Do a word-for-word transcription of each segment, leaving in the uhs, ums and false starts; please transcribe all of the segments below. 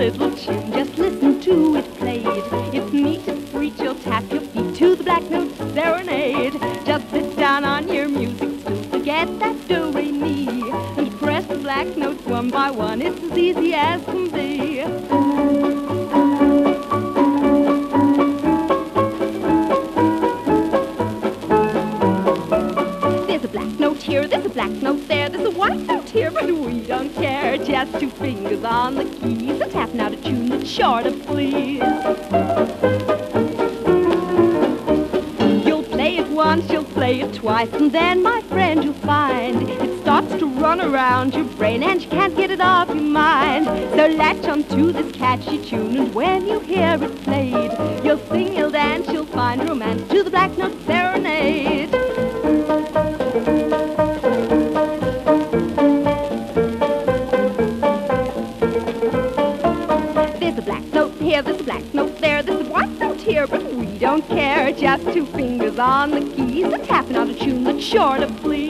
little tune. Just listen to it played. It's meet and free, you'll tap your feet to the black note serenade. Just sit down on your music stool, forget that do re mi, and press the black notes one by one. It's as easy as can be. Here, there's a black note there, there's a white note here, but we don't care. Just two fingers on the keys, and tap now to tune that's sure to please. You'll play it once, you'll play it twice, and then, my friend, you'll find it starts to run around your brain, and you can't get it off your mind. So latch on to this catchy tune, and when you hear it played, you'll sing, you'll dance, you'll find romance to the black note serenade. There's a black note there, there's a white note here, but we don't care. Just two fingers on the keys, and tapping on a tune that's sure to please.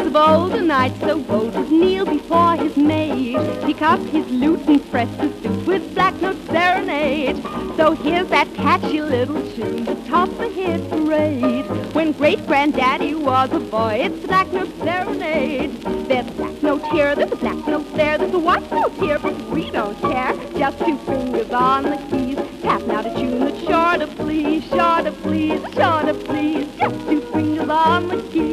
Of old, a knight so bold would kneel before his maid, pick up his lute and press the suit with black note serenade. So here's that catchy little tune, the top of his parade. When great-granddaddy was a boy, it's the black note serenade. There's a black note here, there's a black note there, there's a white note here, but we don't care. Just two fingers on the keys, tapping out a tune that's sure to please, sure to please, sure to please. Just two fingers on the keys.